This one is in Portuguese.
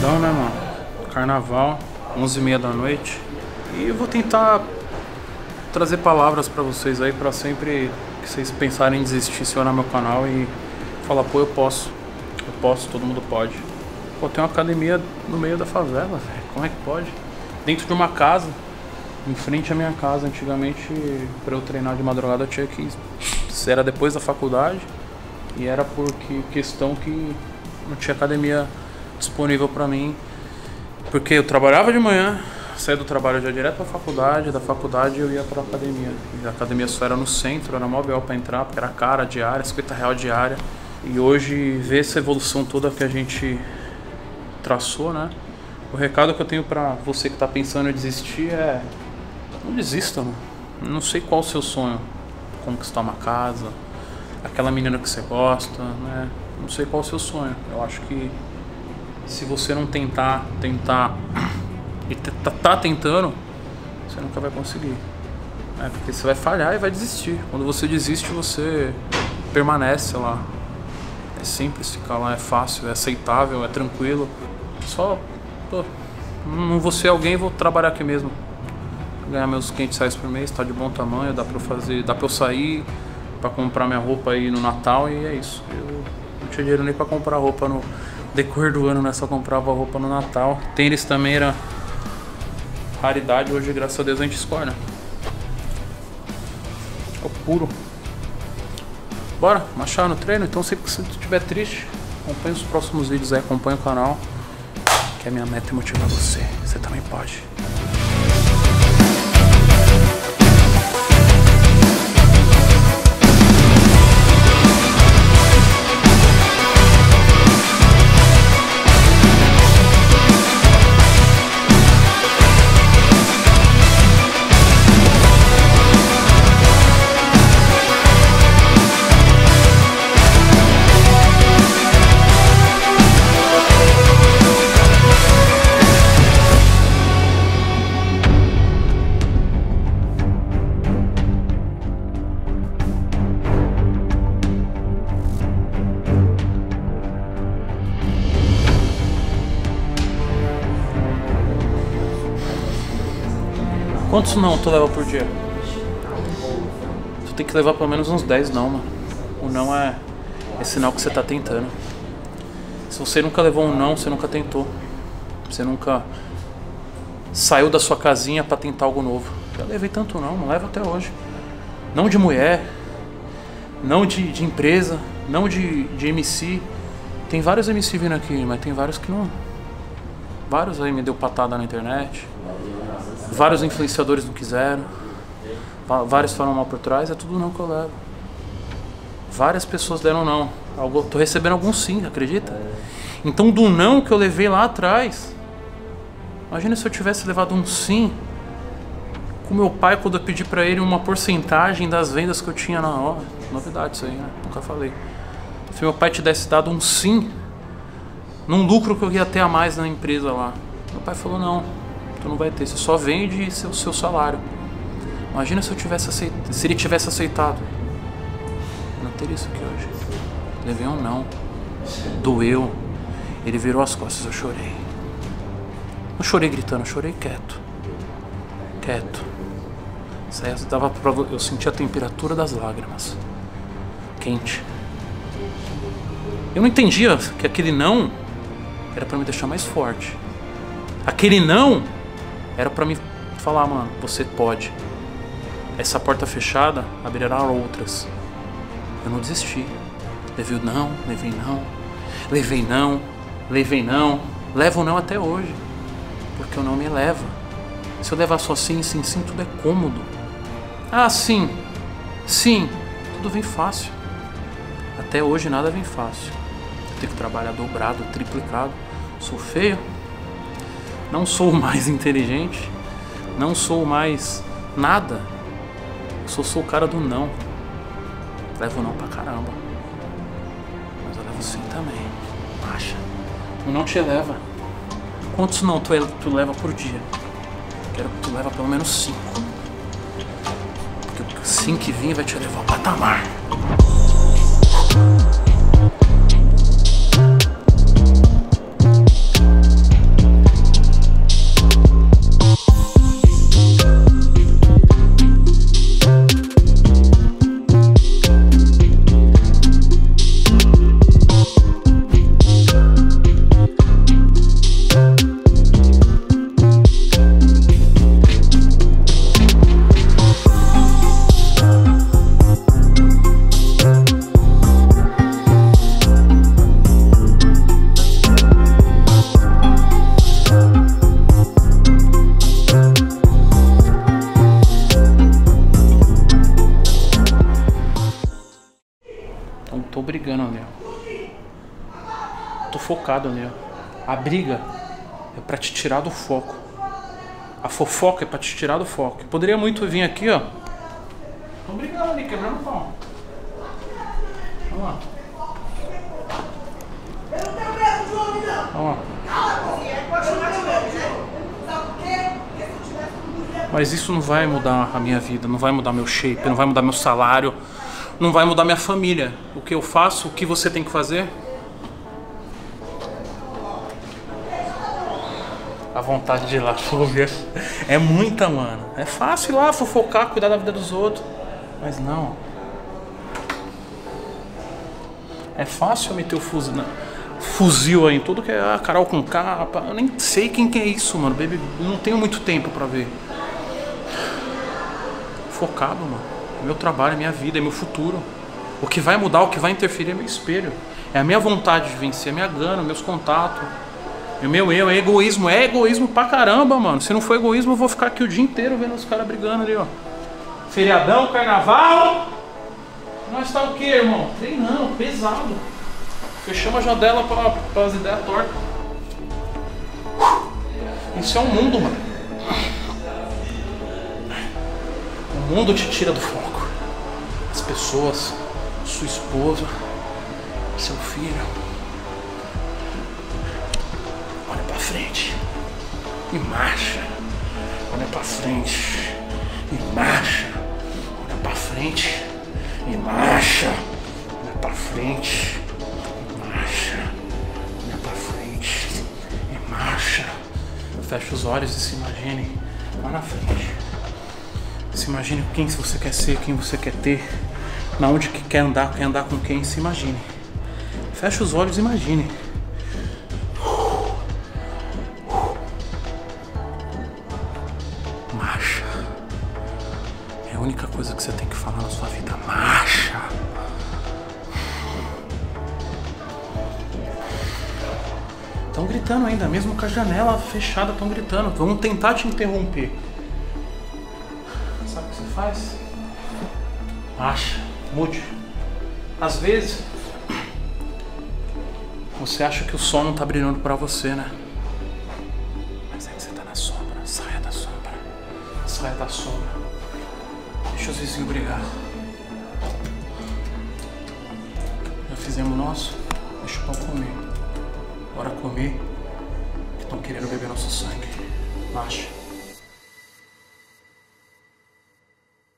Sabadão, né, mano? Carnaval, 11h30 da noite. E eu vou tentar trazer palavras pra vocês aí, pra sempre que vocês pensarem em desistir, se olhar meu canal e falar, pô, eu posso, todo mundo pode. Pô, tem uma academia no meio da favela, velho, como é que pode? Dentro de uma casa, em frente à minha casa, antigamente, pra eu treinar de madrugada, eu tinha que ir. Era depois da faculdade e era porque questão que não tinha academia disponível pra mim, porque eu trabalhava de manhã, saía do trabalho já direto pra faculdade, da faculdade eu ia pra academia. E a academia só era no centro, era mó BO pra entrar, porque era cara, diária, 50 real diária. E hoje, ver essa evolução toda que a gente traçou, né? O recado que eu tenho pra você que tá pensando em desistir é... não desista, mano. Não sei qual o seu sonho. Conquistar uma casa, aquela menina que você gosta, né? Não sei qual é o seu sonho. Eu acho que se você não tentar... e tá tentando, você nunca vai conseguir, né? Porque você vai falhar e vai desistir. Quando você desiste, você permanece lá. É simples ficar lá, é fácil, é aceitável, é tranquilo. Só, pô, não vou ser alguém, vou trabalhar aqui mesmo. Ganhar meus R$500 por mês, tá de bom tamanho, dá pra eu fazer, dá pra eu sair pra comprar minha roupa aí no Natal e é isso. Eu não tinha dinheiro nem pra comprar roupa no decorrer do ano, né? Só comprava roupa no Natal. Tênis também era raridade, hoje graças a Deus a gente escolhe, né? Ficou puro. Bora, marchar no treino, então sempre que você estiver triste, acompanha os próximos vídeos aí, acompanha o canal, que a minha meta é motivar você, você também pode. Quantos não tu leva por dia? Tu tem que levar pelo menos uns 10 não, mano. O não é sinal que você tá tentando. Se você nunca levou um não, você nunca tentou. Você nunca saiu da sua casinha pra tentar algo novo. Já levei tanto não, não levo até hoje. Não de mulher, não de empresa, não de MC. Tem vários MC vindo aqui, mas tem vários que não. Vários aí me deu patada na internet. Vários influenciadores não quiseram. Vários falaram mal por trás. É tudo não que eu levo. Várias pessoas deram não. Tô recebendo algum sim, acredita? Então do não que eu levei lá atrás, imagina se eu tivesse levado um sim com meu pai quando eu pedi pra ele uma porcentagem das vendas que eu tinha na hora. Novidade isso aí, né? Nunca falei. Se meu pai tivesse dado um sim num lucro que eu ia ter a mais na empresa lá, meu pai falou não, tu não vai ter, você só vende seu salário. Imagina se eu tivesse aceitado, se ele tivesse aceitado. Não teria isso aqui hoje. Levei um não. Doeu. Ele virou as costas, eu chorei. Não chorei gritando, eu chorei quieto. Quieto. Eu senti a temperatura das lágrimas. Quente. Eu não entendia que aquele não era pra me deixar mais forte. Aquele não era pra me falar, mano, você pode. Essa porta fechada abrirá outras. Eu não desisti. Levei o não, levei não, levei não, levei não. Levo o não até hoje, porque o não me eleva. Se eu levar só sim, sim, tudo é cômodo. Ah, sim, tudo vem fácil. Até hoje nada vem fácil. Eu tenho que trabalhar dobrado, triplicado. Sou feio. Não sou o mais inteligente, não sou o mais nada, eu sou o cara do não. Levo não pra caramba, mas eu levo sim também, acha? O não te eleva. Quantos não tu leva por dia? Quero que tu leva pelo menos 5, porque o 5 que vem vai te levar ao patamar. focado nela. A briga é pra te tirar do foco. A fofoca é pra te tirar do foco. Poderia muito vir aqui, ó. Estão brigando ali, quebrando o pau. Vamos lá. Vamos lá. Mas isso não vai mudar a minha vida, não vai mudar meu shape, não vai mudar meu salário, não vai mudar minha família. O que eu faço, o que você tem que fazer? A vontade de ir lá, fúria, é muita, mano. É fácil ir lá fofocar, cuidar da vida dos outros, mas não. É fácil meter o fuzil aí em tudo que é a Karol com capa. Eu nem sei quem que é isso, mano. Baby, não tenho muito tempo pra ver. Focado, mano. É meu trabalho, é minha vida, é meu futuro. O que vai mudar, o que vai interferir é meu espelho. É a minha vontade de vencer, é minha gana, meus contatos. É meu eu, é egoísmo pra caramba, mano. Se não for egoísmo, eu vou ficar aqui o dia inteiro vendo os caras brigando ali, ó. Feriadão, carnaval. Nós tá o que, irmão? Treinando, pesado. Fechamos a janela pra as ideias tortas. Isso é um mundo, mano. O mundo te tira do foco. As pessoas, sua esposa, seu filho. Olha pra frente e marcha. Olha pra frente e marcha. Olha pra frente e marcha. Olha pra frente e marcha. Olha pra frente e marcha. Fecha os olhos e se imagine lá na frente. Se imagine quem você quer ser, quem você quer ter, na onde que quer andar com quem, se imagine. Fecha os olhos e imagine. Marcha. É a única coisa que você tem que falar na sua vida. Marcha. Estão gritando ainda, mesmo com a janela fechada, estão gritando. Vamos tentar te interromper. Sabe o que você faz? Acha, mude. Às vezes você acha que o sol não tá brilhando pra você, né? Mas é que você tá na sombra. Saia da sombra. Saia da sombra. Deixa os vizinhos brigar. Já fizemos o nosso. Deixa o pão comer. Bora comer, que estão querendo beber nosso sangue. Acha.